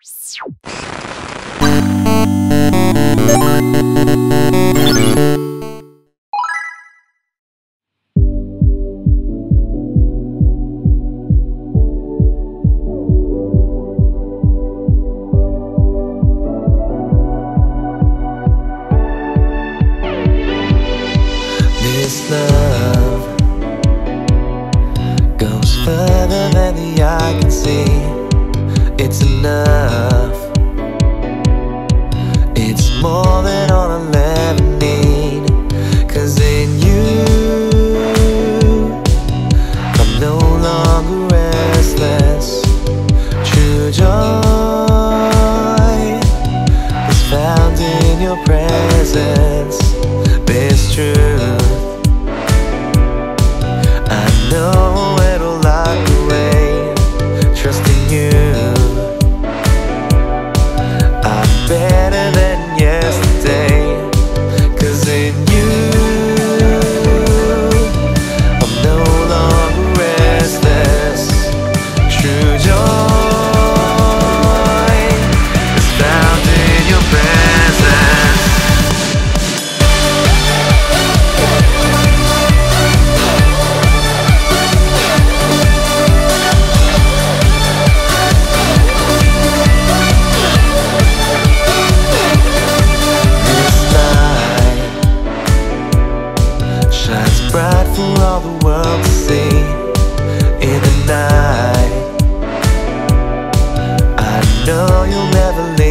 This love goes further than the eye can see. It's enough. It's more than all I'll ever need. 'Cause in you, I'm no longer restless. True joy is found in your presence. This truth. No, it'll lock away, trusting you. I'm better than yesterday, 'cause in you, I'm no longer restless. True joy is found in your presence. For all the world to see in the night, I know you'll never leave.